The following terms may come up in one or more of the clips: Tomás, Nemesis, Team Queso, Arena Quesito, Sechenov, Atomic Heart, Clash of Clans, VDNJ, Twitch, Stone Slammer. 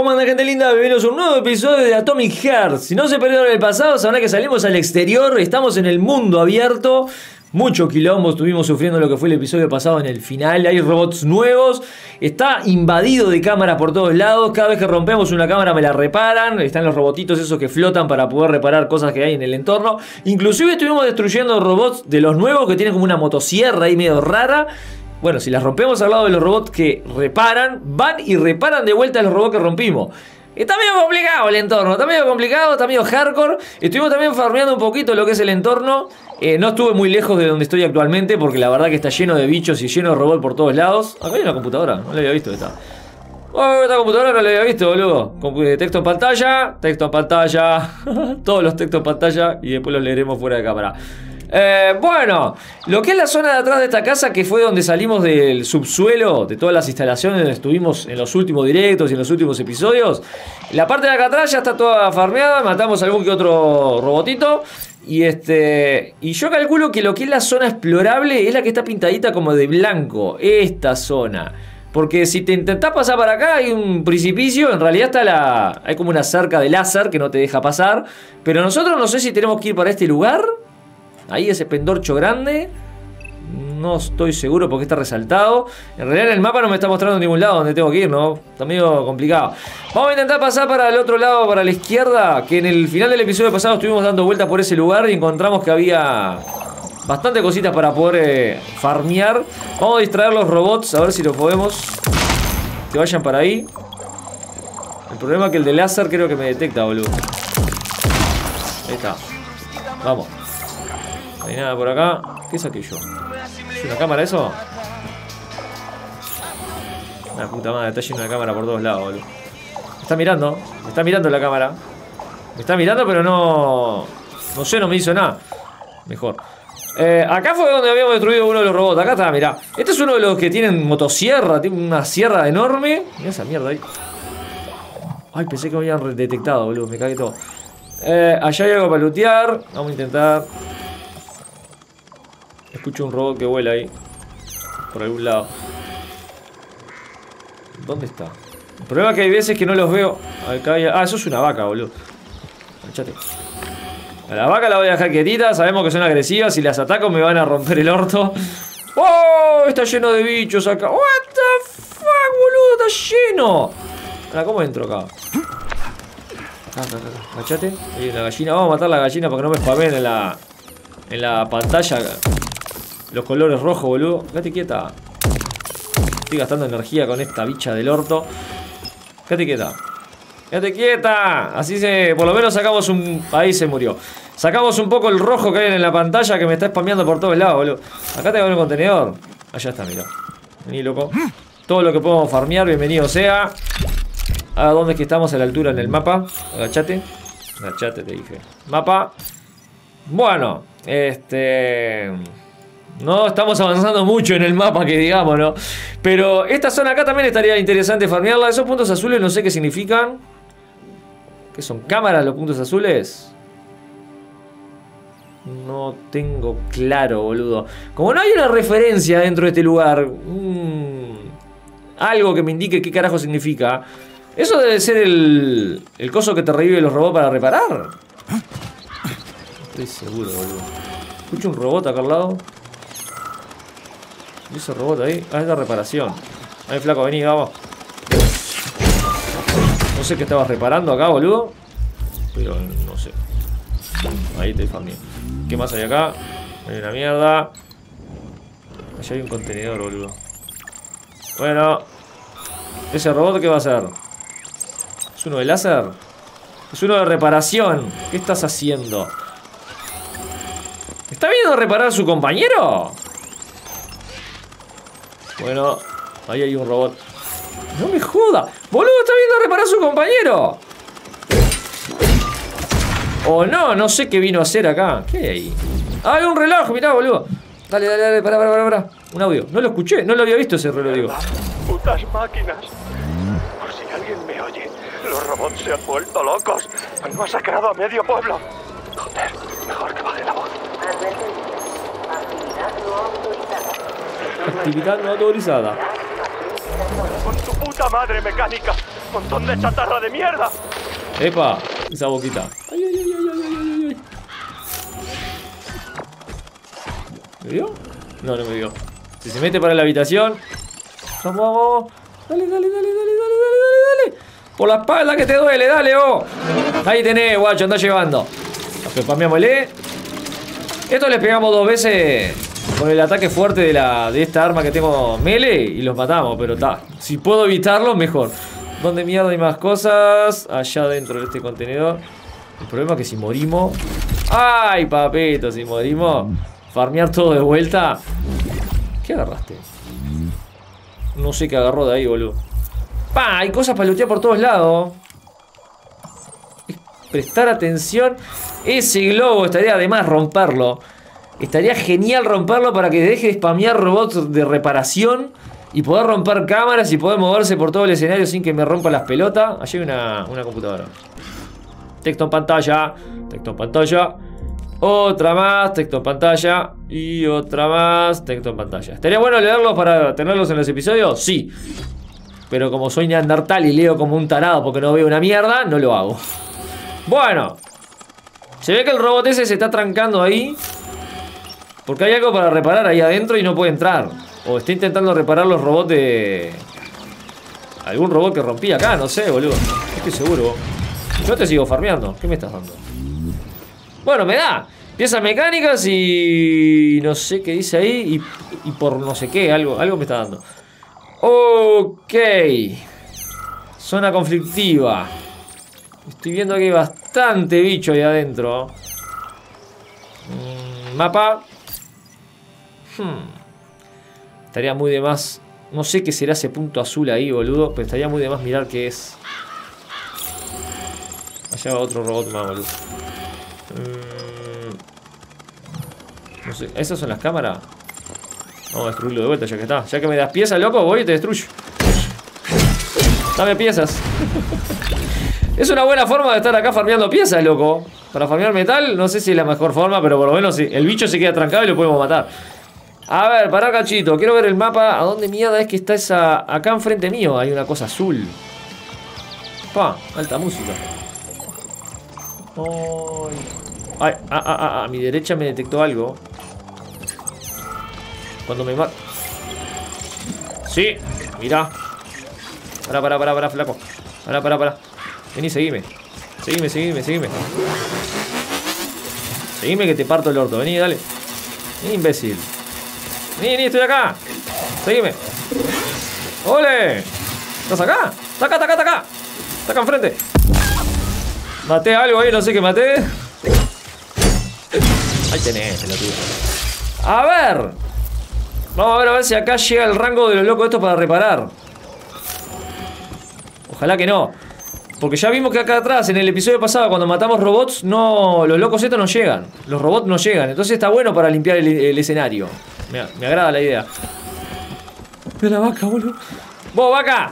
¿Cómo andan, gente linda? Bienvenidos a un nuevo episodio de Atomic Heart. Si no se perdieron el pasado, sabrán que salimos al exterior, estamos en el mundo abierto. Mucho quilombo, estuvimos sufriendo lo que fue el episodio pasado en el final. Hay robots nuevos, está invadido de cámaras por todos lados. Cada vez que rompemos una cámara me la reparan. Están los robotitos esos que flotan para poder reparar cosas que hay en el entorno. Inclusive estuvimos destruyendo robots de los nuevos que tienen como una motosierra ahí medio rara. Bueno, si las rompemos al lado de los robots que reparan, van y reparan de vuelta a los robots que rompimos. Está medio complicado el entorno, está medio complicado, está medio hardcore. Estuvimos también farmeando un poquito lo que es el entorno. No estuve muy lejos de donde estoy actualmente, porque la verdad que está lleno de bichos y lleno de robots por todos lados. Acá hay una computadora, no la había visto esta. Oh, esta computadora no la había visto, boludo. Texto en pantalla, texto en pantalla. Todos los textos en pantalla y después los leeremos fuera de cámara. Bueno, lo que es la zona de atrás de esta casa, que fue donde salimos del subsuelo, de todas las instalaciones donde estuvimos en los últimos directos y en los últimos episodios. La parte de acá atrás ya está toda farmeada, matamos algún que otro robotito. Y yo calculo que lo que es la zona explorable es la que está pintadita como de blanco, esta zona. Porque si te intentás pasar para acá hay un precipicio, en realidad está hay como una cerca de láser que no te deja pasar. Pero nosotros no sé si tenemos que ir para este lugar. Ahí ese pendorcho grande, no estoy seguro porque está resaltado. En realidad el mapa no me está mostrando en ningún lado donde tengo que ir, ¿no? Está medio complicado. Vamos a intentar pasar para el otro lado, para la izquierda, que en el final del episodio pasado estuvimos dando vueltas por ese lugar y encontramos que había bastante cositas para poder farmear. Vamos a distraer los robots, a ver si los podemos que vayan para ahí. El problema es que el de láser creo que me detecta, boludo. Ahí está. Vamos. No hay nada por acá. ¿Qué saqué yo? ¿Es una cámara eso? Una puta madre, está lleno de cámara por todos lados, boludo. Me está mirando la cámara. Me está mirando, pero no... No sé, no me hizo nada. Mejor. Acá fue donde habíamos destruido uno de los robots. Acá está, mirá. Este es uno de los que tienen motosierra. Tiene una sierra enorme. Mirá esa mierda ahí. Ay, pensé que me habían detectado, boludo. Me cagué todo. Allá hay algo para lootear. Vamos a intentar... Escucho un robot que vuela ahí. Por algún lado. ¿Dónde está? El problema es que hay veces que no los veo. Acá hay... Ah, eso es una vaca, boludo. Echate. A la vaca la voy a dejar quietita. Sabemos que son agresivas. Si las ataco me van a romper el orto. ¡Oh! Está lleno de bichos acá. ¡What the fuck, boludo! ¡Está lleno! Ahora, ¿cómo entro acá? Acá. Agachate. Hay una gallina. Vamos a matar a la gallina para que no me spamen en la pantalla. Los colores rojos, boludo. Quédate quieta. Estoy gastando energía con esta bicha del orto. Quédate quieta. Quédate quieta. Así se... Por lo menos sacamos un... Ahí se murió. Sacamos un poco el rojo que hay en la pantalla que me está spameando por todos lados, boludo. Acá tengo un contenedor. Allá está, mirá. Vení, loco. Todo lo que podemos farmear, bienvenido sea. ¿A dónde es que estamos a la altura en el mapa? Agachate. Agachate, te dije. Mapa. Bueno. No estamos avanzando mucho en el mapa, que digamos, ¿no? Pero esta zona acá también estaría interesante farmearla. Esos puntos azules no sé qué significan. ¿Qué son? ¿Cámaras los puntos azules? No tengo claro, boludo. Como no hay una referencia dentro de este lugar, algo que me indique qué carajo significa. Eso debe ser el coso que te revive los robots para reparar. Estoy seguro, boludo. Escucho un robot acá al lado. ¿Y ese robot ahí? Ah, es la reparación. Ahí, flaco, vení, vamos. No sé qué estabas reparando acá, boludo. Pero no sé. Ahí te farmeé. ¿Qué más hay acá? Hay una mierda. Allá hay un contenedor, boludo. Bueno. ¿Ese robot qué va a hacer? ¿Es uno de láser? Es uno de reparación. ¿Qué estás haciendo? ¿Está viendo reparar a su compañero? Bueno, ahí hay un robot. ¡No me joda! ¡Boludo, está viendo reparar a su compañero! ¡Oh, no! No sé qué vino a hacer acá. ¿Qué hay ahí? ¡Ah, hay un reloj! Mirá, boludo. Dale, dale, dale. Pará. Un audio. No lo escuché. No lo había visto ese reloj, digo. ¡Putas máquinas! Por si alguien me oye, los robots se han vuelto locos. Han masacrado a medio pueblo. Joder, mejor que baje la voz. Actividad no autorizada. Con tu puta madre mecánica. ¡Montón de chatarra de mierda! ¡Epa! Esa boquita. ¡Ay, ay, ay, ay, ay, ay! ¿Me dio? No, no me dio. Si se mete para la habitación. ¡Vamos, vamos! ¡Dale, dale, dale, dale, dale, dale, dale! ¡Por la espalda que te duele! ¡Dale, oh! Ahí tenés, guacho, andá llevando. Spameámosle. Esto les pegamos dos veces con el ataque fuerte de esta arma que tengo melee y los matamos, pero está. Si puedo evitarlo, mejor. ¿Dónde mierda hay más cosas? Allá dentro de este contenedor. El problema es que si morimos... ¡Ay, papito! Si morimos, farmear todo de vuelta. ¿Qué agarraste? No sé qué agarró de ahí, boludo. ¡Pah! Hay cosas para lootear por todos lados. Prestar atención. Ese globo estaría además romperlo. Estaría genial romperlo para que deje de spamear robots de reparación y poder romper cámaras y poder moverse por todo el escenario sin que me rompa las pelotas. Allí hay una computadora. Texto en pantalla. Texto en pantalla. Otra más. Texto en pantalla. Y otra más. Texto en pantalla. ¿Estaría bueno leerlos para tenerlos en los episodios? Sí. Pero como soy neandertal y leo como un tarado porque no veo una mierda, no lo hago. Bueno, se ve que el robot ese se está trancando ahí porque hay algo para reparar ahí adentro y no puede entrar. O está intentando reparar los robots de... algún robot que rompí acá, no sé, boludo. Estoy seguro. Yo te sigo farmeando. ¿Qué me estás dando? Bueno, me da piezas mecánicas y... no sé qué dice ahí. Y por no sé qué, algo me está dando. Ok. Zona conflictiva. Estoy viendo que hay bastante bicho ahí adentro. Mapa. Estaría muy de más. No sé qué será ese punto azul ahí, boludo. Pero estaría muy de más mirar qué es. Allá va otro robot más, boludo. No sé. ¿Esas son las cámaras? Vamos a destruirlo de vuelta ya que está. Ya que me das piezas, loco, voy y te destruyo. Dame piezas. Es una buena forma de estar acá farmeando piezas, loco. Para farmear metal, no sé si es la mejor forma, pero por lo menos el bicho se queda trancado y lo podemos matar. A ver, pará, cachito. Quiero ver el mapa. ¿A dónde mierda es que está esa...? Acá enfrente mío hay una cosa azul. Pa, alta música. Ay, a mi derecha me detectó algo. Cuando me mata... Sí, mirá. Pará, flaco. Pará. Vení, seguime. Seguime. Seguime que te parto el orto. Vení, dale. Vení, imbécil. Vení, estoy acá. Seguime. ¡Ole! ¿Estás acá? ¡Está acá! ¡Está acá enfrente! Maté algo ahí, no sé qué maté. Ahí tenés, la tuya. A ver. Vamos a ver si acá llega el rango de los locos estos para reparar. Ojalá que no. Porque ya vimos que acá atrás, en el episodio pasado, cuando matamos robots, no, los locos estos no llegan. Los robots no llegan. Entonces está bueno para limpiar el escenario. Me agrada la idea. Mira la vaca, boludo. ¡Vos, vaca!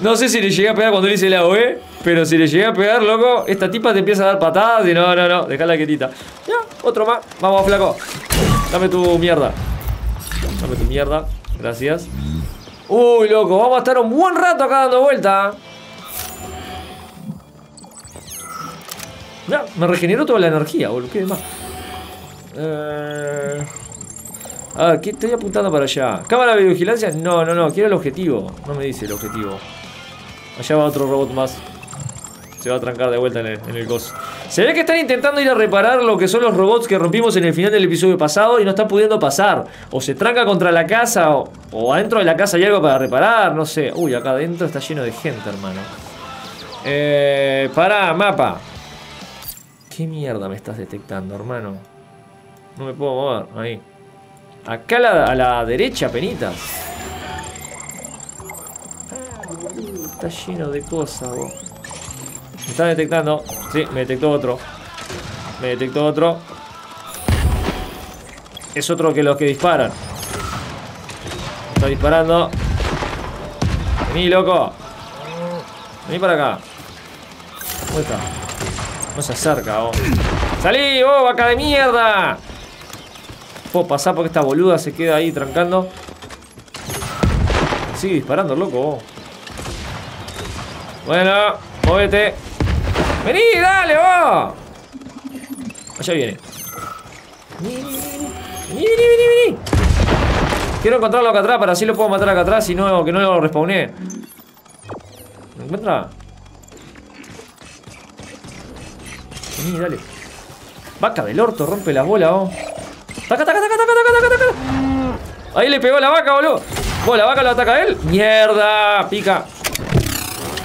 No sé si le llegué a pegar cuando le hice la OE, pero si le llegué a pegar, loco, esta tipa te empieza a dar patadas y no. Dejala quietita. Ya, otro más. Vamos, flaco. Dame tu mierda. Gracias. Uy, loco, vamos a estar un buen rato acá dando vuelta. Ya, me regeneró toda la energía, boludo. ¿Qué demás? A ver, ¿qué estoy apuntando para allá? ¿Cámara de vigilancia? No, quiero el objetivo. No me dice el objetivo. Allá va otro robot más. Se va a trancar de vuelta en el coso. Se ve que están intentando ir a reparar lo que son los robots que rompimos en el final del episodio pasado y no están pudiendo pasar. O se tranca contra la casa o adentro de la casa hay algo para reparar, no sé. Uy, acá adentro está lleno de gente, hermano. Pará, mapa. ¿Qué mierda me estás detectando, hermano? No me puedo mover, ahí. Acá a la derecha, penitas. Está lleno de cosas, vos. Me está detectando. Sí, me detectó otro. Es otro que los que disparan. Está disparando. Vení, loco. Vení para acá. ¿Dónde está? No se acerca, vos. ¡Salí, vos, vaca de mierda! Puedo pasar porque esta boluda se queda ahí trancando. sigue disparando, loco. Bueno, móvete. Vení, dale, vos. Allá viene. Vení. Quiero encontrarlo acá atrás, para así lo puedo matar acá atrás y no, que no lo respawné. ¿Me encuentra? Vení, dale. Vaca del orto, rompe las bolas, vos. ¡Taca! Ahí le pegó la vaca, boludo. ¿Vos la vaca lo ataca a él? ¡Mierda! Pica.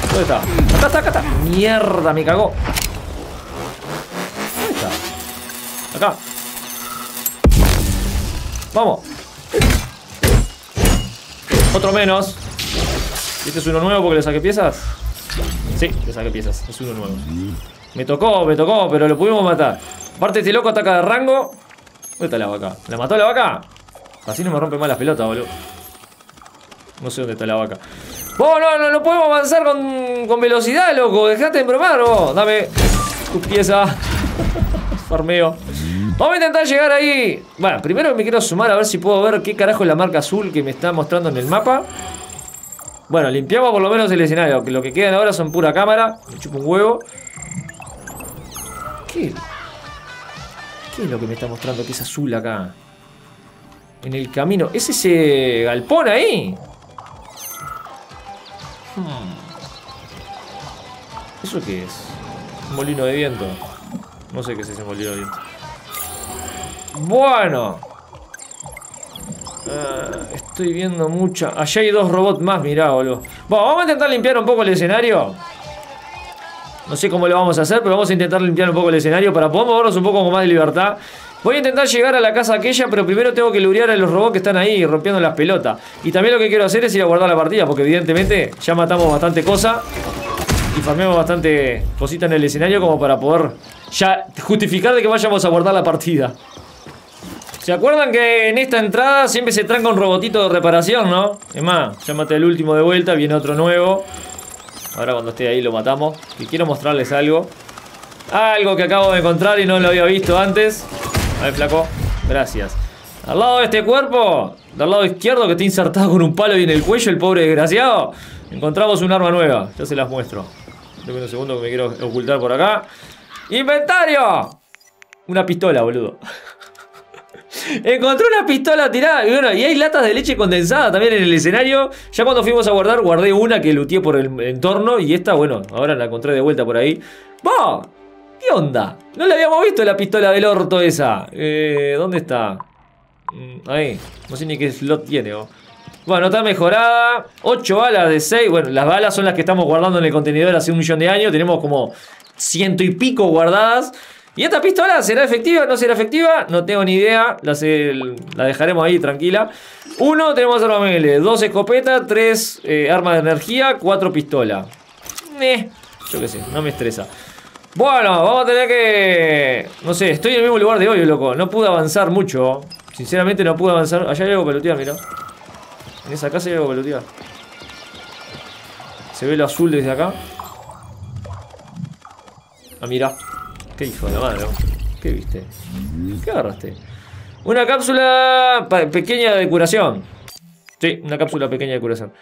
¿Dónde está? Acá está. ¡Mierda! Me cagó. ¿Dónde está? Acá. Vamos. Otro menos. ¿Este es uno nuevo porque le saqué piezas? Sí, le saqué piezas. Es uno nuevo. Me tocó, pero lo pudimos matar. Aparte este loco ataca de rango. ¿Dónde está la vaca? ¿La mató la vaca? Así no me rompe más las pelotas, boludo. No sé dónde está la vaca. ¡Vos, no podemos avanzar con velocidad, loco! ¡Dejate de bromar, vos! Dame tus piezas. Farmeo. Vamos a intentar llegar ahí. Bueno, primero me quiero sumar a ver si puedo ver qué carajo es la marca azul que me está mostrando en el mapa. Bueno, limpiamos por lo menos el escenario. Lo que quedan ahora son pura cámara. Me chupo un huevo. ¿Qué es lo que me está mostrando que es azul acá? En el camino. ¿Es ese galpón ahí? ¿Eso qué es? Un molino de viento. No sé qué es ese molino de viento. Bueno, estoy viendo mucha. Allá hay dos robots más, mirá, boludo. Bueno, vamos a intentar limpiar un poco el escenario. No sé cómo lo vamos a hacer, pero vamos a intentar limpiar un poco el escenario para poder movernos un poco con más de libertad. Voy a intentar llegar a la casa aquella, pero primero tengo que lurear a los robots que están ahí rompiendo las pelotas. Y también lo que quiero hacer es ir a guardar la partida, porque evidentemente ya matamos bastante cosa y farmeamos bastante cosita en el escenario como para poder ya justificar de que vayamos a guardar la partida. ¿Se acuerdan que en esta entrada siempre se tranca un robotito de reparación, no? Es más, ya maté el último de vuelta, viene otro nuevo. Ahora cuando esté ahí lo matamos. Y quiero mostrarles algo. Algo que acabo de encontrar y no lo había visto antes. A ver, flaco. Gracias. Al lado de este cuerpo, del lado izquierdo que está insertado con un palo y en el cuello, el pobre desgraciado, encontramos un arma nueva. Ya se las muestro. Dame un segundo que me quiero ocultar por acá. ¡Inventario! Una pistola, boludo. Encontré una pistola tirada. Y bueno, y hay latas de leche condensada también en el escenario. Ya cuando fuimos a guardar, guardé una que luteé por el entorno. Y esta, bueno, ahora la encontré de vuelta por ahí. ¡Bah! ¿Qué onda? No la habíamos visto la pistola del orto esa. ¿Dónde está? Ahí. No sé ni qué slot tiene. Oh. Bueno, está mejorada. 8 balas de 6. Bueno, las balas son las que estamos guardando en el contenedor hace 1.000.000 de años. Tenemos como 100 y pico guardadas. ¿Y esta pistola será efectiva? ¿No será efectiva? No tengo ni idea. La dejaremos ahí tranquila. 1, tenemos arma melee. 2 escopetas. 3 armas de energía. 4 pistolas. Yo qué sé, no me estresa. Bueno, vamos a tener que... No sé, estoy en el mismo lugar de hoy, loco. No pude avanzar mucho. Sinceramente no pude avanzar. Allá hay algo pelotear, mirá. En esa casa hay algo pelotear. Se ve lo azul desde acá. Ah, mirá. Qué hijo de la madre. ¿Qué viste? ¿Qué agarraste? Una cápsula pequeña de curación. Sí, una cápsula pequeña de curación.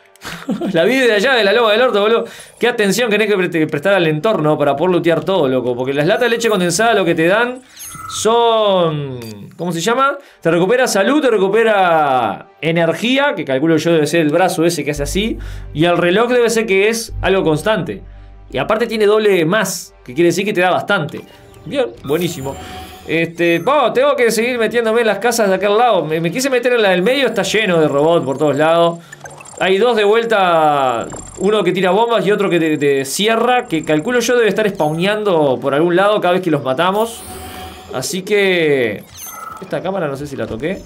La vi de allá, de la loma del orto, boludo. Qué atención que tenés que prestar al entorno para poder lootear todo, loco. Porque las latas de leche condensada lo que te dan son... ¿Cómo se llama? Te recupera salud, te recupera energía, que calculo yo debe ser el brazo ese que hace así. Y el reloj debe ser que es algo constante. Y aparte tiene doble más, que quiere decir que te da bastante. Bien, buenísimo. Bueno, tengo que seguir metiéndome en las casas de aquel lado. Me quise meter en la del medio, está lleno de robots por todos lados. Hay dos de vuelta, uno que tira bombas y otro que te cierra, que calculo yo debe estar spawneando por algún lado cada vez que los matamos. Así que... Esta cámara no sé si la toqué.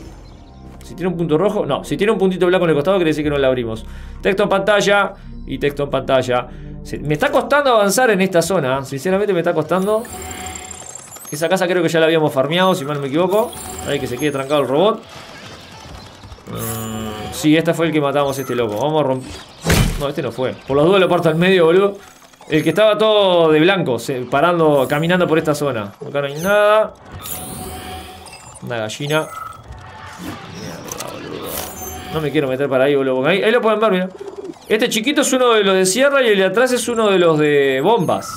Si tiene un punto rojo, no, si tiene un puntito blanco en el costado quiere decir que no la abrimos. Texto en pantalla y texto en pantalla. Me está costando avanzar en esta zona, sinceramente me está costando. Esa casa creo que ya la habíamos farmeado, si mal no me equivoco. Ahí que se quede trancado el robot. Sí, este fue el que matamos a este loco. Vamos a romper... No, este no fue. Por los dos lo parto al medio, boludo. El que estaba todo de blanco, parando, caminando por esta zona. Acá no hay nada. Una gallina. Mierda, boludo. No me quiero meter para ahí, boludo. Ahí lo pueden ver, mira. Este chiquito es uno de los de sierra y el de atrás es uno de los de bombas.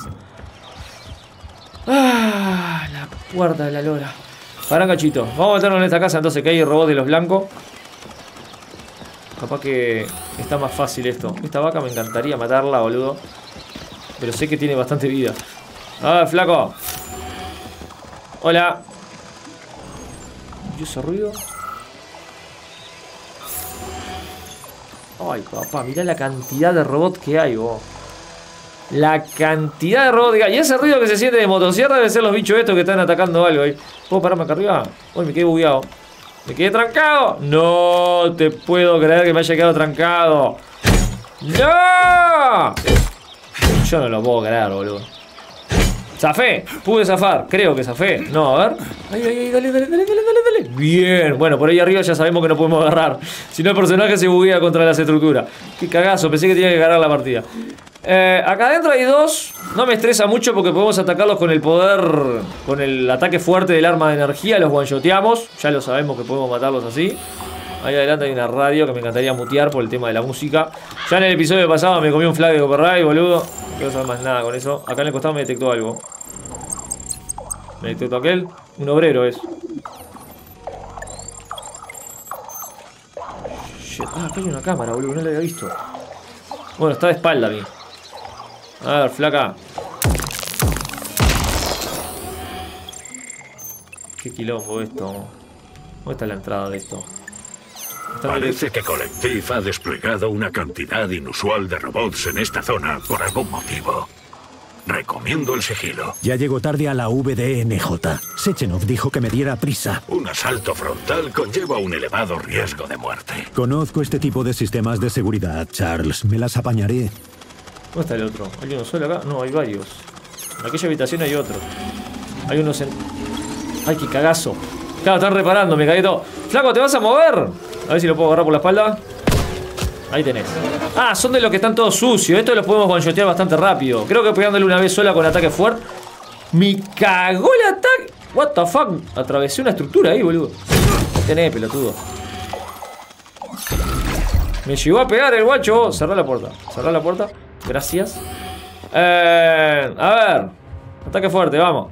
Ah, la puerta de la lora. Pará, cachito. Vamos a meternos en esta casa entonces, que hay robots de los blancos. Capaz que está más fácil esto. Esta vaca me encantaría matarla, boludo. Pero sé que tiene bastante vida. A ver, flaco. Hola. ¿Y ese ruido? Ay, papá, mirá la cantidad de robots que hay, vos. La cantidad de robots que hay. Y ese ruido que se siente de motosierra debe ser los bichos estos que están atacando algo ahí. ¿Puedo pararme acá arriba? Uy, me quedé bugueado. ¿Me quedé trancado? No te puedo creer que me haya quedado trancado. ¡No! Yo no lo puedo creer, boludo. ¡Zafé! Pude zafar. Creo que zafé. No, a ver. Ay, ay, ay, dale, dale, dale, dale, dale. Bien. Bueno, por ahí arriba ya sabemos que no podemos agarrar. Si no, el personaje se buguea contra las estructuras. Qué cagazo. Pensé que tenía que ganar la partida. Acá adentro hay dos. No me estresa mucho porque podemos atacarlos con el poder, con el ataque fuerte del arma de energía. Los one-shoteamos. Ya lo sabemos que podemos matarlos así. Ahí adelante hay una radio que me encantaría mutear por el tema de la música. Ya en el episodio pasado me comí un flag de copyright, boludo. No quiero saber más nada con eso. Acá en el costado me detectó algo. Me detectó aquel. Un obrero es. Shit. Ah, acá hay una cámara, boludo. No la había visto. Bueno, está de espalda a mí. A ver, flaca. Qué quilombo esto. ¿Dónde está la entrada de esto? Parece que Collective ha desplegado una cantidad inusual de robots en esta zona por algún motivo. Recomiendo el sigilo. Ya llegó tarde a la VDNJ. Sechenov dijo que me diera prisa. Un asalto frontal conlleva un elevado riesgo de muerte. Conozco este tipo de sistemas de seguridad, Charles. Me las apañaré. ¿Dónde está el otro? ¿Hay uno solo acá? No, hay varios. En aquella habitación hay otro. Hay unos en... ¡Ay, qué cagazo! Claro, están reparando, me caí todo. ¡Flaco, te vas a mover! A ver si lo puedo agarrar por la espalda. Ahí tenés. Ah, son de los que están todos sucios. Estos los podemos one-shotear bastante rápido. Creo que pegándole una vez sola con ataque fuerte. ¡Me cagó el ataque! What the fuck? Atravesé una estructura ahí, boludo. Tenés, pelotudo. Me llegó a pegar el guacho. Cerrá la puerta. Cerrá la puerta. Gracias. A ver. Ataque fuerte, vamos.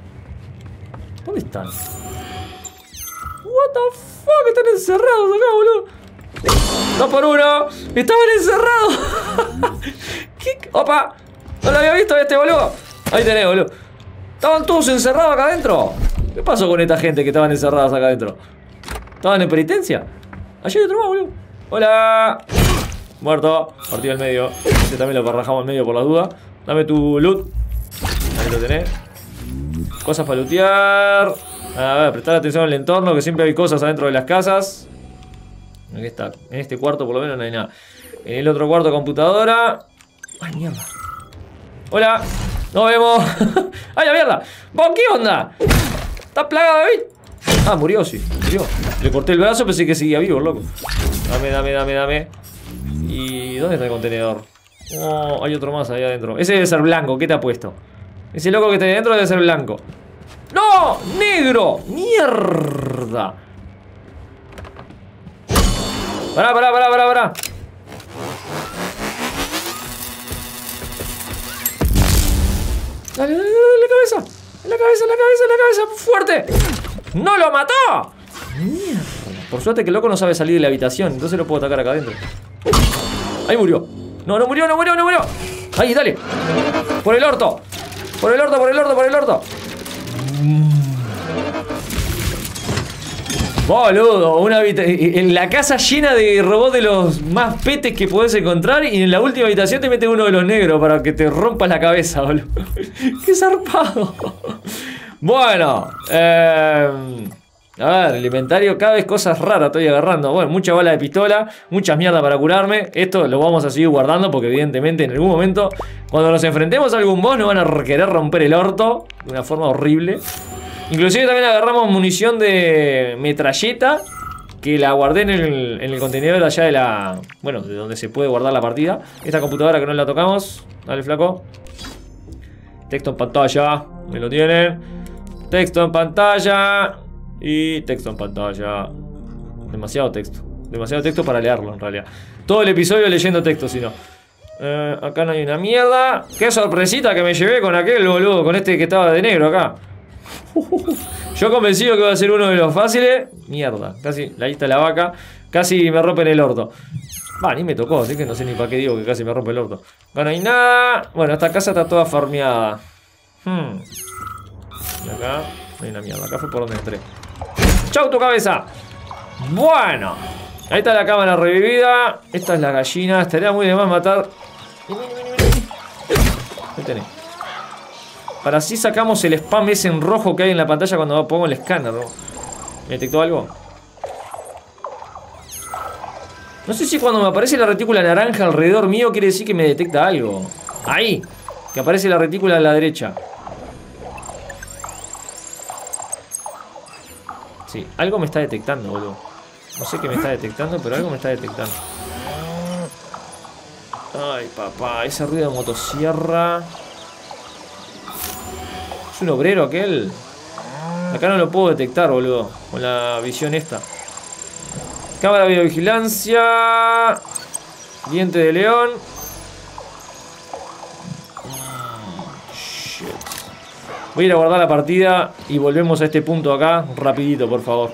¿Dónde están? What the fuck, están encerrados acá, boludo. 2 por 1. Estaban encerrados. ¿Qué? Opa. No lo había visto este, boludo. Ahí tenés, boludo. Estaban todos encerrados acá adentro. ¿Qué pasó con esta gente que estaban encerradas acá adentro? ¿Estaban en penitencia? Allí hay otro más, boludo. Hola. Muerto. Partido al medio. Este también lo parrajamos al medio por la duda. Dame tu loot. Ahí lo tenés. Cosas para lootear. A ver, prestar atención al entorno, que siempre hay cosas adentro de las casas. Aquí está. En este cuarto por lo menos no hay nada. En el otro cuarto computadora. Ay, mierda. Hola. Nos vemos. Ay, la mierda. ¿Vos qué onda? ¿Estás plagado, David? Ah, murió, sí. Murió. Le corté el brazo, pensé que seguía vivo, loco. Dame, dame, dame, dame. ¿Y dónde está el contenedor? Oh, hay otro más ahí adentro. Ese debe ser blanco, ¿qué te ha puesto? Ese loco que está adentro debe ser blanco. ¡No! ¡Negro! ¡Mierda! ¡Pará, pará, pará, pará, pará! ¡Dale, dale, dale! ¡La cabeza! ¡La cabeza, la cabeza, la cabeza! ¡Fuerte! ¡No lo mató! ¡Mierda! Por suerte que el loco no sabe salir de la habitación. Entonces lo puedo atacar acá adentro. ¡Ahí murió! ¡No, no murió, no murió, no murió! ¡Ahí, dale! ¡Por el orto! ¡Por el orto, por el orto, por el orto! Boludo, una en la casa llena de robots de los más petes que podés encontrar. Y en la última habitación te mete uno de los negros para que te rompas la cabeza, boludo. ¡Qué zarpado! Bueno, a ver, el inventario, cada vez cosas raras estoy agarrando. Bueno, mucha bala de pistola, muchas mierdas para curarme. Esto lo vamos a seguir guardando porque evidentemente en algún momento, cuando nos enfrentemos a algún boss, nos van a querer romper el orto de una forma horrible. Inclusive también agarramos munición de metralleta, que la guardé en el contenedor allá de la... Bueno, de donde se puede guardar la partida. Esta computadora que no la tocamos. Dale, flaco. Texto en pantalla. Me lo tienen. Texto en pantalla. Y texto en pantalla. Demasiado texto. Demasiado texto para leerlo, en realidad. Todo el episodio leyendo texto, si no. Acá no hay una mierda. Qué sorpresita que me llevé con aquel, boludo. Con este que estaba de negro acá. Yo convencido que va a ser uno de los fáciles. Mierda, casi la lista de la vaca. Casi me rompen el orto. Va, ni me tocó, así que no sé ni para qué digo que casi me rompe el orto. Acá no hay nada. Bueno, esta casa está toda farmeada. Y acá no hay una mierda, acá fue por donde entré. ¡Chau tu cabeza! Bueno, ahí está la cámara revivida. Esta es la gallina, estaría muy de más matar. Ahí tenés. Para así sacamos el spam ese en rojo que hay en la pantalla cuando pongo el escáner, ¿no? ¿Me detectó algo? No sé si cuando me aparece la retícula naranja alrededor mío quiere decir que me detecta algo. Ahí, que aparece la retícula a la derecha. Sí, algo me está detectando, boludo. No sé qué me está detectando, pero algo me está detectando. Ay, papá, ese ruido de motosierra. ¿Es un obrero aquel? Acá no lo puedo detectar, boludo, con la visión esta. Cámara de videovigilancia. Diente de león. Shit. Voy a ir a guardar la partida y volvemos a este punto acá. Rapidito, por favor.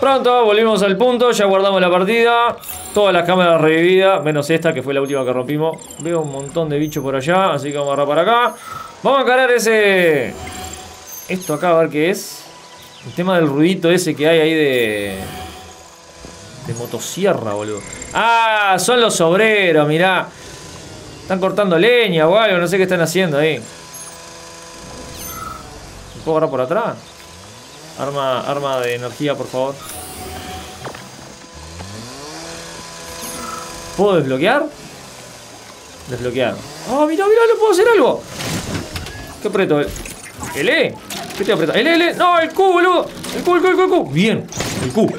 Pronto, volvimos al punto. Ya guardamos la partida. Todas las cámaras revividas. Menos esta, que fue la última que rompimos. Veo un montón de bichos por allá. Así que vamos a agarrar para acá. Vamos a encarar ese... Esto acá, a ver qué es. El tema del ruidito ese que hay ahí de motosierra, boludo. Ah, son los obreros, mirá. Están cortando leña o algo. No sé qué están haciendo ahí. ¿Me puedo agarrar por atrás? Arma de energía, por favor. ¿Puedo desbloquear? Desbloquear. ¡Oh, mirá, mirá! ¡No puedo hacer algo! ¿Qué aprieto? ¿El E? ¿Qué te aprieto? ¡El E! ¡No! ¡El Q, boludo! ¡El Q! ¡Bien! ¡El Q!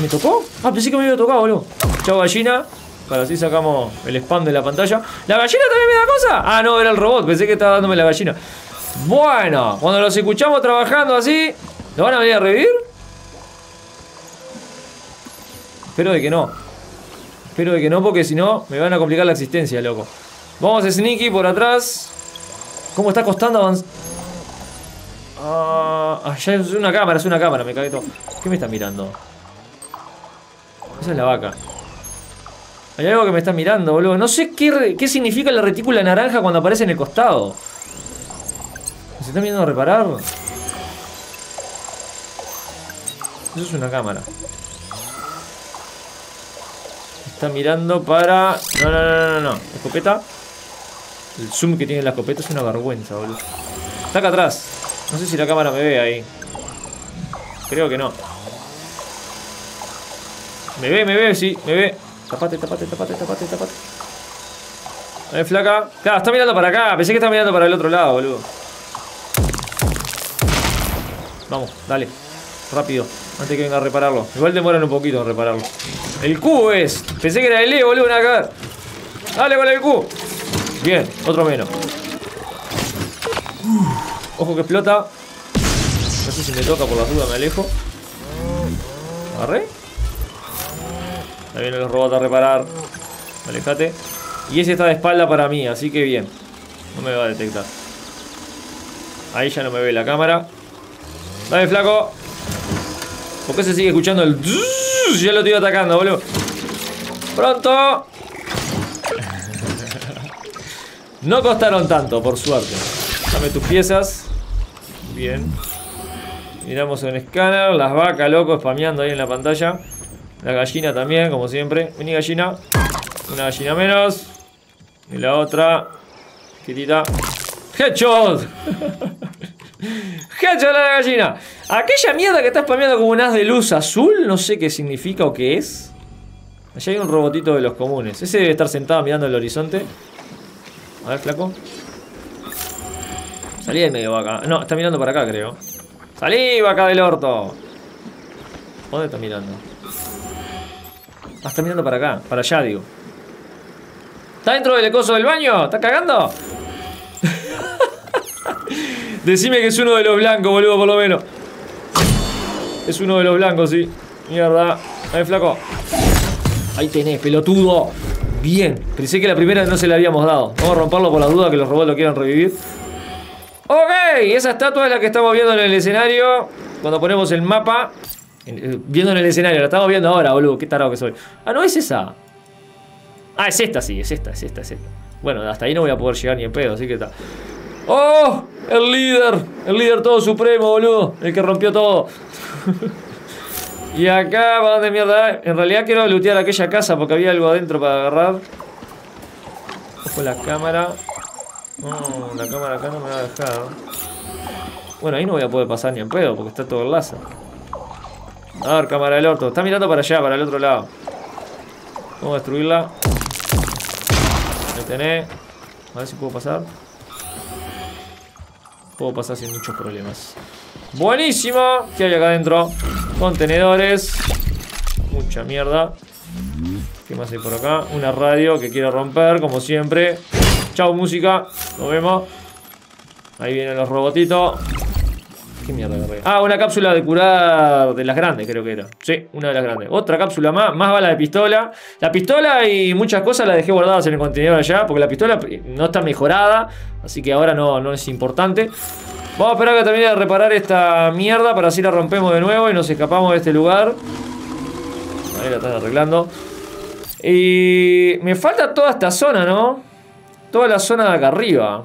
¿Me tocó? Ah, pensé que me había tocado, boludo. Chau, gallina. Para así sacamos el spam de la pantalla. ¿La gallina también me da cosa? Ah, no, era el robot. Pensé que estaba dándome la gallina. Bueno, cuando los escuchamos trabajando así, ¿lo van a venir a revivir? Espero de que no. Espero de que no, porque si no, me van a complicar la existencia, loco. Vamos a Sneaky por atrás. ¿Cómo está costando avanzar? Ah, ya es una cámara, me cagué todo. ¿Qué me está mirando? Esa es la vaca. Hay algo que me está mirando, boludo. No sé qué significa la retícula naranja cuando aparece en el costado. ¿Se está mirando a reparar? Eso es una cámara. Está mirando para... No. Escopeta. El zoom que tiene la escopeta es una vergüenza, boludo. Está acá atrás. No sé si la cámara me ve ahí. Creo que no. Me ve, sí, me ve. Tapate. A ver, flaca. Claro, está mirando para acá. Pensé que estaba mirando para el otro lado, boludo. Vamos, dale. Rápido. Antes que venga a repararlo. Igual demoran un poquito en repararlo. El Q es. Pensé que era el E, boludo. Una cagada. Dale con el Q. Bien, otro menos. Ojo que explota. No sé si me toca, por la duda me alejo. Agarré. Ahí vienen los robots a reparar. Alejate. Y ese está de espalda para mí, así que bien. No me va a detectar. Ahí ya no me ve la cámara. Dale, flaco. ¿Por qué se sigue escuchando el... Ya lo estoy atacando, boludo. Pronto. No costaron tanto, por suerte. Dame tus piezas. Bien. Miramos un escáner. Las vacas, loco, spameando ahí en la pantalla. La gallina también, como siempre. Vení, gallina. Una gallina menos. Y la otra. Quietita. ¡Headshot! ¡Headshot a la gallina! Aquella mierda que está spameando como un haz de luz azul. No sé qué significa o qué es. Allá hay un robotito de los comunes. Ese debe estar sentado mirando el horizonte. A ver, flaco. Salí del medio, vaca. No, está mirando para acá, creo. ¡Salí, vaca del orto! ¿Dónde está mirando? Ah, está mirando para acá, para allá, digo. ¿Está dentro del coso del baño? ¿Está cagando? Decime que es uno de los blancos, boludo, por lo menos. Es uno de los blancos, sí. Mierda. Ahí, flaco. Ahí tenés, pelotudo. Bien. Pensé que la primera no se la habíamos dado. Vamos a romperlo por la duda que los robots lo quieran revivir. Ok. Esa estatua es la que estamos viendo en el escenario. Cuando ponemos el mapa. Viendo en el escenario. La estamos viendo ahora, boludo. Qué tarado que soy. Ah, no es esa. Ah, es esta, sí. Es esta. Bueno, hasta ahí no voy a poder llegar ni en pedo. Así que está. ¡Oh! El líder. El líder todo supremo, boludo. El que rompió todo. Y acá, ¿para dónde mierda? En realidad quiero lootear aquella casa porque había algo adentro para agarrar. Ojo la cámara. Oh, la cámara acá no me va a dejar. Bueno, ahí no voy a poder pasar ni en pedo porque está todo el lazo. A ver, cámara del orto. Está mirando para allá, para el otro lado. Vamos a destruirla. Me tené. A ver si puedo pasar. Puedo pasar sin muchos problemas. Buenísimo. ¿Qué hay acá adentro? Contenedores. Mucha mierda. ¿Qué más hay por acá? Una radio que quiero romper, como siempre. Chau, música. Nos vemos. Ahí vienen los robotitos. ¿Qué mierda agarré? Ah, una cápsula de curar de las grandes, creo que era. Sí, una de las grandes. Otra cápsula más. Más bala de pistola. La pistola y muchas cosas las dejé guardadas en el contenedor allá. Porque la pistola no está mejorada. Así que ahora no es importante. Vamos a esperar que termine de reparar esta mierda para así la rompemos de nuevo y nos escapamos de este lugar. Ahí la están arreglando. Y me falta toda esta zona, ¿no? Toda la zona de acá arriba.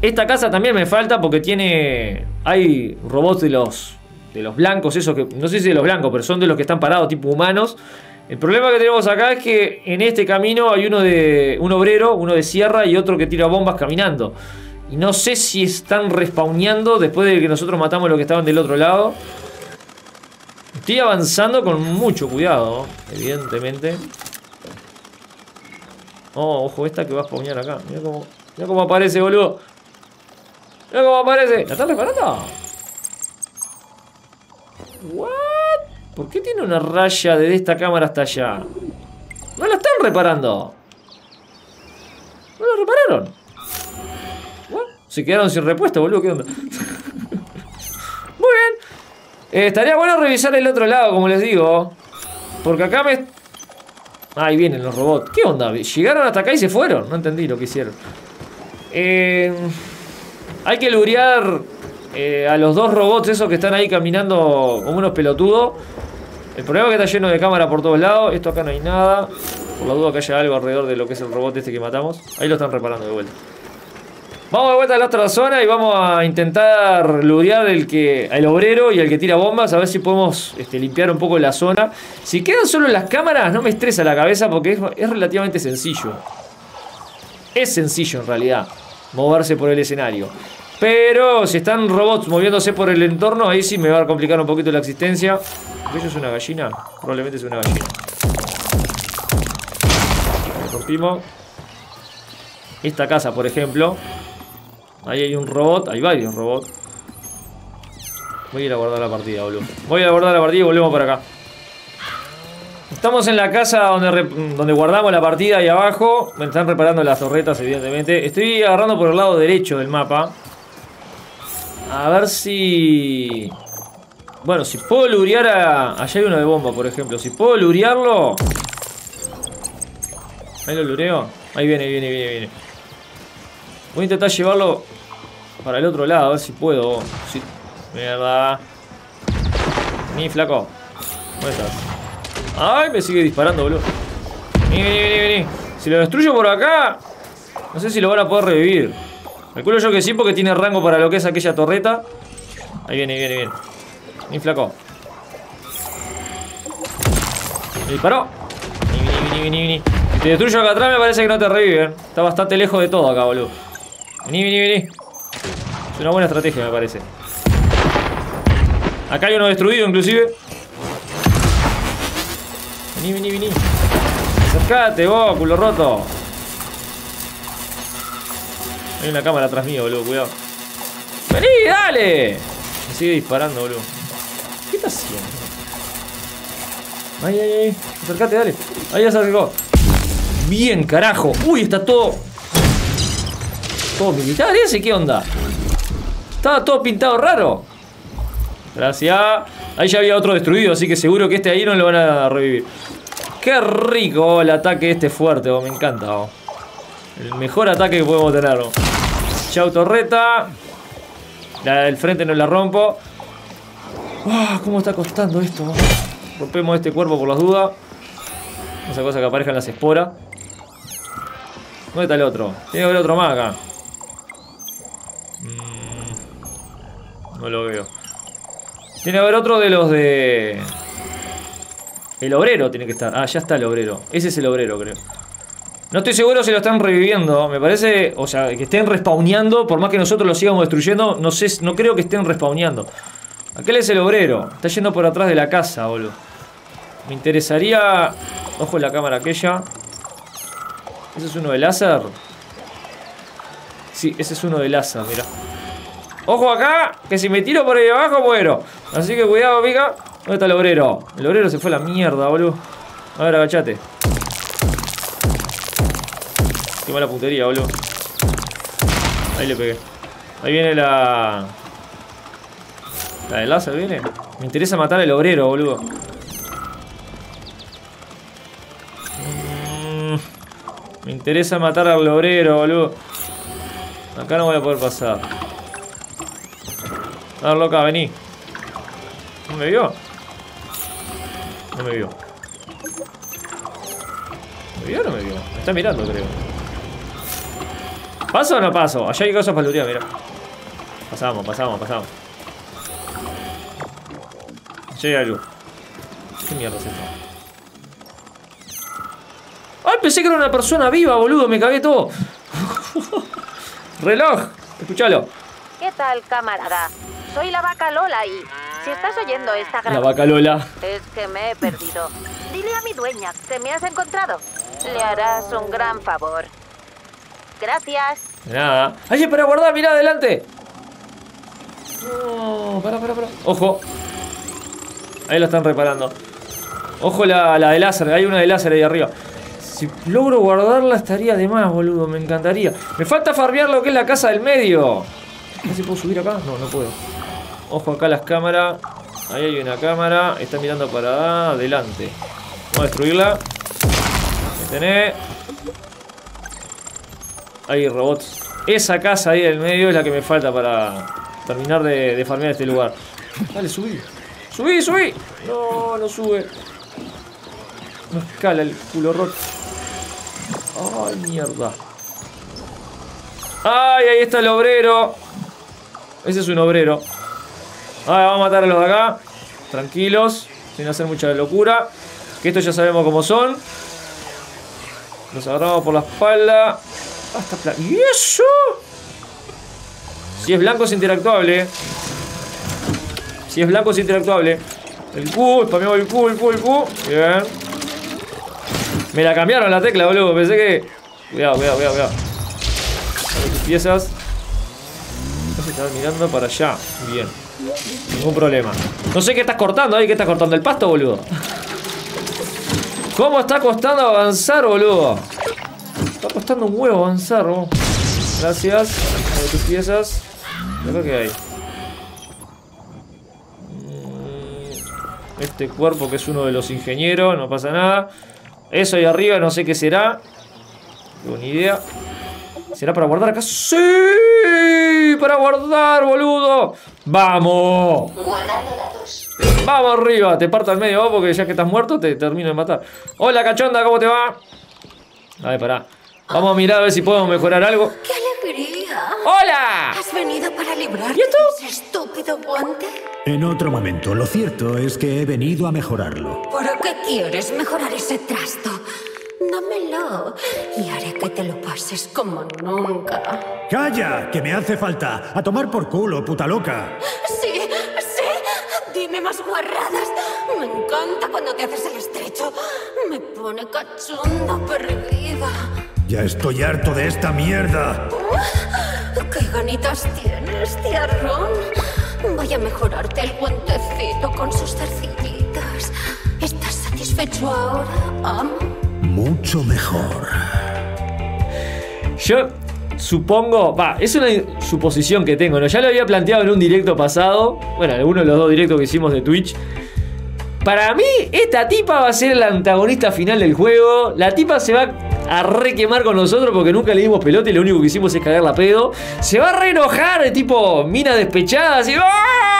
Esta casa también me falta porque tiene... Hay robots de los blancos, esos que... No sé si de los blancos, pero son de los que están parados, tipo humanos. El problema que tenemos acá es que en este camino hay uno de... Un obrero, uno de sierra y otro que tira bombas caminando. Y no sé si están respawneando después de que nosotros matamos los que estaban del otro lado. Estoy avanzando con mucho cuidado, evidentemente. Oh, ojo, esta que va a spawnear acá. Mirá cómo aparece, boludo. Mirá cómo aparece. ¿La están reparando? ¿What? ¿Por qué tiene una raya desde esta cámara hasta allá? No la están reparando. No la repararon. Se quedaron sin respuesta, boludo, ¿qué onda? Muy bien. Estaría bueno revisar el otro lado, como les digo. Porque acá me... Ahí vienen los robots. ¿Qué onda? Llegaron hasta acá y se fueron. No entendí lo que hicieron. Hay que lurear a los dos robots esos que están ahí caminando como unos pelotudos. El problema es que está lleno de cámara por todos lados. Esto acá no hay nada. Por la duda que haya algo alrededor de lo que es el robot este que matamos. Ahí lo están reparando de vuelta. Vamos de vuelta a la otra zona y vamos a intentar ludear el obrero y el que tira bombas. A ver si podemos limpiar un poco la zona. Si quedan solo las cámaras, no me estresa la cabeza porque es relativamente sencillo. Es sencillo en realidad moverse por el escenario. Pero si están robots moviéndose por el entorno, ahí sí me va a complicar un poquito la existencia. ¿Aquello es una gallina? Probablemente es una gallina. Rompimos. Esta casa, por ejemplo. Ahí hay un robot, hay varios robots. Voy a ir a guardar la partida, boludo. Voy a guardar la partida y volvemos para acá. Estamos en la casa donde guardamos la partida ahí abajo. Me están reparando las torretas, evidentemente. Estoy agarrando por el lado derecho del mapa. A ver si... Bueno, si puedo lurear a... Allá hay uno de bomba, por ejemplo. Si puedo lurearlo... Ahí lo lureo. Ahí viene. Voy a intentar llevarlo para el otro lado, a ver si puedo. Sí. Mierda. Ni flaco. ¿Dónde estás? Ay, me sigue disparando, boludo. Vení. Si lo destruyo por acá, no sé si lo van a poder revivir. Calculo yo que sí, porque tiene rango para lo que es aquella torreta. Ahí viene. Ni flaco. Me disparó. Vení. Si te destruyo acá atrás, me parece que no te reviven. Está bastante lejos de todo acá, boludo. Vení. Es una buena estrategia, me parece. Acá hay uno destruido, inclusive. Vení. Acercate, vos, culo roto. Hay una cámara atrás mío, boludo, cuidado. Vení, dale. Me sigue disparando, boludo. ¿Qué está haciendo? Ay. Acercate, dale. Ahí ya se acercó. Bien, carajo. Uy, está todo... ¿Todo militar ese? ¿Qué onda? Estaba todo pintado raro. Gracias. Ahí ya había otro destruido, así que seguro que este ahí no lo van a revivir. Qué rico el ataque este fuerte, me encanta. El mejor ataque que podemos tener. Chau, torreta. La del frente no la rompo. ¿Cómo está costando esto? Rompemos este cuerpo por las dudas. Esa cosa que aparezcan las esporas. ¿Dónde está el otro? Tiene que haber otro más acá. No lo veo. Tiene que haber otro de los de... El obrero tiene que estar. Ah, ya está el obrero. Ese es el obrero, creo. No estoy seguro si lo están reviviendo. Me parece, o sea, que estén respawneando. Por más que nosotros lo sigamos destruyendo, no sé, no creo que estén respawneando. Aquel es el obrero. Está yendo por atrás de la casa, boludo. Me interesaría... Ojo en la cámara aquella. ¿Ese es uno de láser? Sí, ese es uno de láser, mira. ¡Ojo acá! Que si me tiro por ahí abajo muero. Así que cuidado, amiga. ¿Dónde está el obrero? El obrero se fue a la mierda, boludo. A ver, agachate. Qué mala puntería, boludo. Ahí le pegué. Ahí viene la... ¿La de láser viene? Me interesa matar al obrero, boludo. Me interesa matar al obrero, boludo. Acá no voy a poder pasar. A ver, loca, vení. ¿No me vio? No me vio. ¿Me vio o no me vio? Me está mirando, creo. ¿Paso o no paso? Allá hay cosas para lootear, mirá. Pasamos, pasamos, pasamos. Llega la luz. ¿Qué mierda es esto? ¡Ay, pensé que era una persona viva, boludo! Me cagué todo. ¡Reloj! Escuchalo. ¿Qué tal, camarada? Soy la vaca Lola y... Si estás oyendo esta grabación... La vaca Lola. Es que me he perdido. Dile a mi dueña que me has encontrado. Le harás un gran favor. Gracias. De nada. ¡Ay, para guardar! ¡Mirá, adelante! No, para. ¡Ojo! Ahí lo están reparando. Ojo la de láser. Hay una de láser ahí arriba. Si logro guardarla estaría de más, boludo. Me encantaría. Me falta farmear lo que es la casa del medio. ¿No se puedo subir acá? No, no puedo. Ojo acá las cámaras. Ahí hay una cámara. Está mirando para adelante. Vamos a destruirla. Detené. Hay robots. Esa casa ahí del medio es la que me falta para terminar de farmear este lugar. Dale, subí. ¡Subí, subí! No, no sube. No escala el culo rock. ¡Ay, mierda! ¡Ay, ahí está el obrero! Ese es un obrero. Ah, vamos a matar a los de acá. Tranquilos, sin hacer mucha locura. Que estos ya sabemos cómo son. Los agarramos por la espalda. Ah, está plano. ¿Y eso? Si es blanco es interactuable. Si es blanco es interactuable. El Q, spameamos el Q. Bien. Me la cambiaron la tecla, boludo. Pensé que... Cuidado. Dale tus piezas. Entonces estás mirando para allá. Bien. Ningún problema. No sé qué estás cortando ahí. ¿Qué estás cortando? El pasto, boludo. ¿Cómo está costando avanzar, boludo? Está costando un huevo avanzar, boludo. Gracias. Dale tus piezas. Creo que hay... Este cuerpo que es uno de los ingenieros. No pasa nada. Eso ahí arriba no sé qué será. No tengo ni idea. ¿Será para guardar acá? ¡Sí! ¡Para guardar, boludo! ¡Vamos! ¡Vamos arriba! Te parto al medio vos porque ya que estás muerto te termino de matar. ¡Hola, cachonda! ¿Cómo te va? A ver, pará. Vamos a mirar a ver si podemos mejorar algo. ¡Qué alegría! ¡Hola! ¿Has venido para librarte de ese estúpido guante? En otro momento, lo cierto es que he venido a mejorarlo. ¿Por qué quieres mejorar ese trasto? Dámelo y haré que te lo pases como nunca. ¡Calla! ¡Que me hace falta! ¡A tomar por culo, puta loca! ¡Sí! ¡Sí! ¡Dime más guarradas! Me encanta cuando te haces el estrecho. Me pone cachonda perdida. Ya estoy harto de esta mierda. ¡Qué ganitas tienes, tiarrón! Voy a mejorarte el guantecito con sus zarcillitas. ¿Estás satisfecho ahora, Am? Mucho mejor. Yo supongo, va, es una suposición que tengo, ¿no? Ya lo había planteado en un directo pasado, bueno, alguno de los dos directos que hicimos de Twitch. Para mí, esta tipa va a ser la antagonista final del juego. La tipa se va a requemar con nosotros porque nunca le dimos pelota y lo único que hicimos es cagarla a pedo. Se va a reenojar, tipo mina despechada, así. ¡Aaah!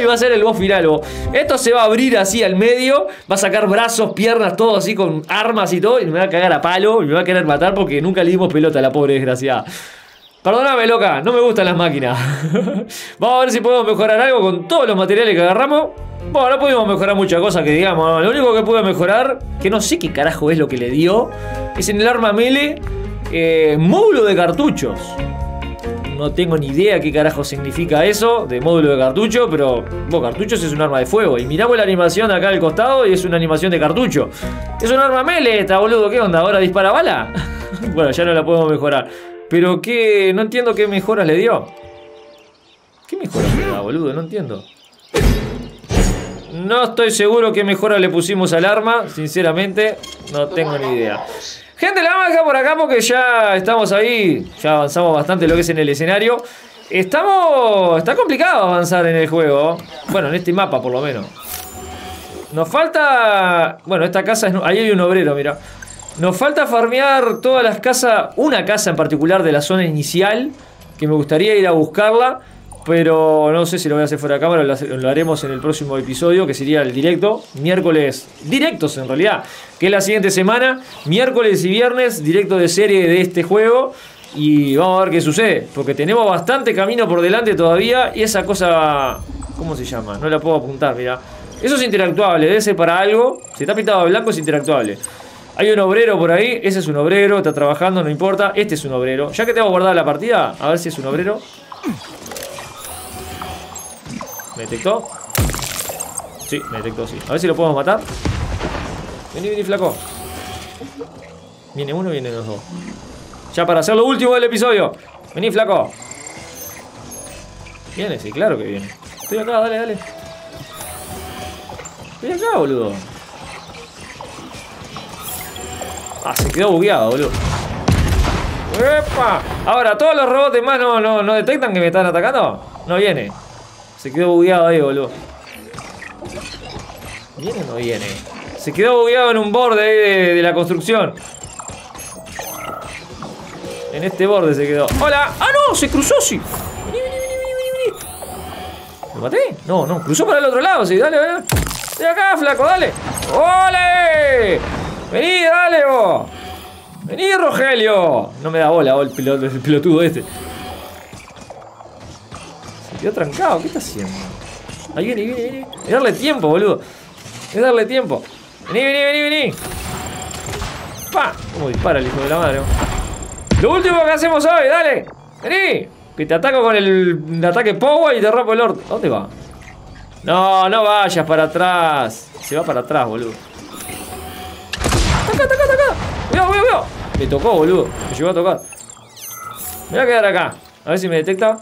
Y va a ser el boss final. Bo. Esto se va a abrir así al medio. Va a sacar brazos, piernas, todo así con armas y todo. Y me va a cagar a palo y me va a querer matar porque nunca le dimos pelota a la pobre desgraciada. Perdóname, loca, no me gustan las máquinas. Vamos a ver si podemos mejorar algo con todos los materiales que agarramos. Bueno, no pudimos mejorar muchas cosas que digamos, ¿no? Lo único que pude mejorar, que no sé qué carajo es lo que le dio, es en el arma melee, módulo de cartuchos. No tengo ni idea qué carajo significa eso de módulo de cartucho, pero bueno, cartuchos es un arma de fuego. Y miramos la animación acá al costado y es una animación de cartucho. Es un arma melee esta, boludo, ¿qué onda? ¿Ahora dispara bala? Bueno, ya no la podemos mejorar. Pero qué, no entiendo qué mejoras le dio. ¿Qué mejoras le da, boludo? No entiendo. No estoy seguro qué mejoras le pusimos al arma. Sinceramente, no tengo ni idea. Gente, la vamos a dejar por acá porque ya estamos ahí. Ya avanzamos bastante lo que es en el escenario. Está complicado avanzar en el juego. Bueno, en este mapa por lo menos. Nos falta... Bueno, esta casa es... Ahí hay un obrero, mira. Nos falta farmear todas las casas, una casa en particular de la zona inicial, que me gustaría ir a buscarla, pero no sé si lo voy a hacer fuera de cámara, lo haremos en el próximo episodio, que sería el directo, miércoles, directos en realidad, que es la siguiente semana, miércoles y viernes, directo de serie de este juego, y vamos a ver qué sucede, porque tenemos bastante camino por delante todavía, y esa cosa, ¿cómo se llama? No la puedo apuntar, mirá, eso es interactuable, debe ser para algo, si está pintado de blanco es interactuable. Hay un obrero por ahí, ese es un obrero, está trabajando, no importa, este es un obrero. Ya que tengo guardada la partida, a ver si es un obrero. ¿Me detectó? Sí, me detectó, sí. A ver si lo podemos matar. Vení, vení, flaco. Viene uno, vienen los dos. Ya para hacer lo último del episodio. Vení, flaco. Viene, sí, claro que viene. Estoy acá, dale, dale. Estoy acá, boludo. Ah, se quedó bugueado, boludo. ¡Epa! Ahora, todos los robots demás no detectan que me están atacando. No viene. Se quedó bugueado ahí, boludo. ¿Viene o no viene? Se quedó bugueado en un borde ahí de la construcción. En este borde se quedó. ¡Hola! ¡Ah, no! ¡Se cruzó, sí! ¡Vení, vení, vení, vení! ¿Lo maté? No, no. Cruzó para el otro lado, sí. Dale, dale. De acá, flaco, dale. ¡Ole! Vení, dale vos. Vení, Rogelio. No me da bola vos, el pelotudo este. Se quedó trancado, ¿qué está haciendo? Ahí viene, viene, viene. Es darle tiempo, boludo. Es darle tiempo. Vení, vení, vení, vení. ¡Pa! ¿Cómo dispara el hijo de la madre? Lo último que hacemos hoy, dale. Vení. Que te ataco con el ataque power y te rompo el orto. ¿Dónde va? No, no vayas para atrás. Se va para atrás, boludo. ¡Taca, taca, taca! ¡Cuidado, cuidado, cuidado! Me tocó, boludo. Me llegó a tocar. Me voy a quedar acá. A ver si me detecta.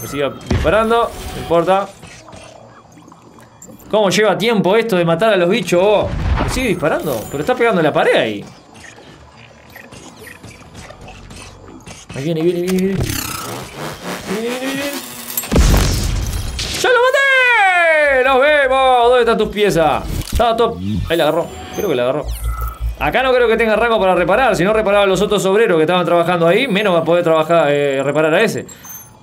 Me sigue disparando. No importa. ¿Cómo lleva tiempo esto de matar a los bichos, vos? Me sigue disparando. Pero está pegando la pared ahí. Ahí viene, viene, viene, viene. Viene, viene, viene. ¡Ya lo maté! ¡Nos vemos! ¿Dónde están tus piezas? Estaba top. Ahí la agarró. Creo que la agarró. Acá no creo que tenga rango para reparar. Si no reparaba a los otros obreros que estaban trabajando ahí, menos va a poder trabajar, reparar a ese.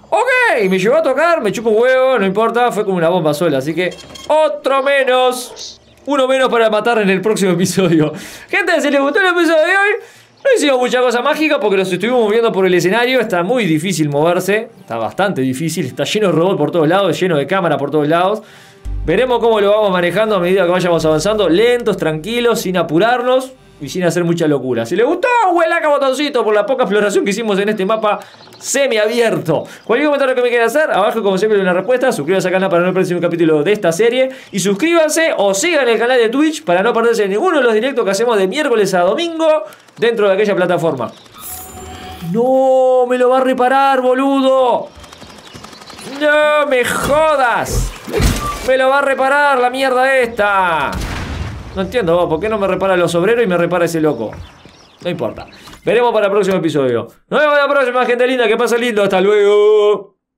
Ok, me llevó a tocar. Me chupo un huevo. No importa. Fue como una bomba sola. Así que otro menos. Uno menos para matar en el próximo episodio. Gente, si les gustó el episodio de hoy. No hicimos mucha cosa mágica porque los estuvimos moviendo por el escenario. Está muy difícil moverse. Está bastante difícil. Está lleno de robots por todos lados. Lleno de cámara por todos lados. Veremos cómo lo vamos manejando a medida que vayamos avanzando. Lentos, tranquilos, sin apurarnos y sin hacer mucha locura. Si les gustó, huelaca botoncito por la poca exploración que hicimos en este mapa semiabierto. Cualquier comentario que me quieran hacer, abajo como siempre hay una respuesta. Suscríbanse al canal para no ver el próximo capítulo de esta serie. Y suscríbanse o sigan el canal de Twitch para no perderse ninguno de los directos que hacemos de miércoles a domingo dentro de aquella plataforma. ¡No! ¡Me lo va a reparar, boludo! ¡No me jodas! Me lo va a reparar la mierda esta. No entiendo, ¿por qué no me repara los obreros y me repara ese loco? No importa. Veremos para el próximo episodio. Nos vemos la próxima, gente linda. Que pase lindo. Hasta luego.